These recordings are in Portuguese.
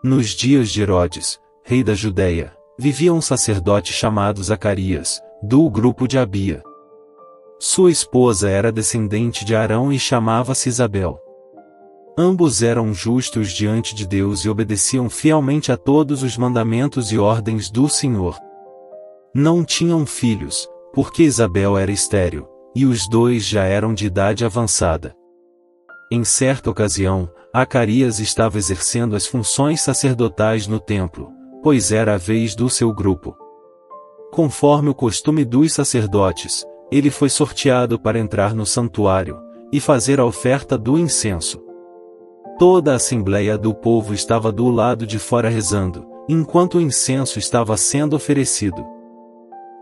Nos dias de Herodes, rei da Judeia, vivia um sacerdote chamado Zacarias, do grupo de Abia. Sua esposa era descendente de Aarão e chamava-se Isabel. Ambos eram justos diante de Deus e obedeciam fielmente a todos os mandamentos e ordens do Senhor. Não tinham filhos, porque Isabel era estéril, e os dois já eram de idade avançada. Em certa ocasião, Zacarias estava exercendo as funções sacerdotais no templo, pois era a vez do seu grupo. Conforme o costume dos sacerdotes, ele foi sorteado para entrar no santuário e fazer a oferta do incenso. Toda a assembleia do povo estava do lado de fora rezando, enquanto o incenso estava sendo oferecido.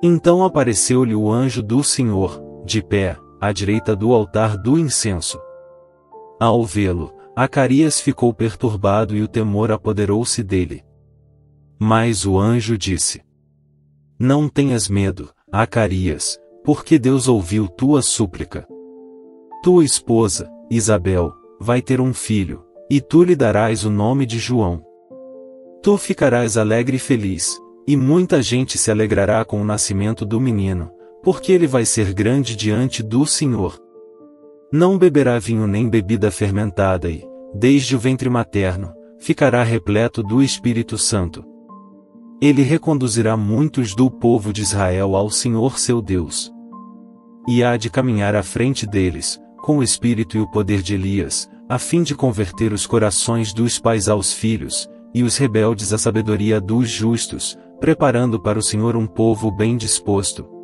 Então apareceu-lhe o anjo do Senhor, de pé, à direita do altar do incenso. Ao vê-lo, Zacarias ficou perturbado e o temor apoderou-se dele. Mas o anjo disse: Não tenhas medo, Zacarias, porque Deus ouviu tua súplica. Tua esposa, Isabel, vai ter um filho, e tu lhe darás o nome de João. Tu ficarás alegre e feliz, e muita gente se alegrará com o nascimento do menino, porque ele vai ser grande diante do Senhor. Não beberá vinho nem bebida fermentada e, desde o ventre materno, ficará repleto do Espírito Santo. Ele reconduzirá muitos do povo de Israel ao Senhor seu Deus. E há de caminhar à frente deles, com o espírito e o poder de Elias, a fim de converter os corações dos pais aos filhos, e os rebeldes à sabedoria dos justos, preparando para o Senhor um povo bem disposto.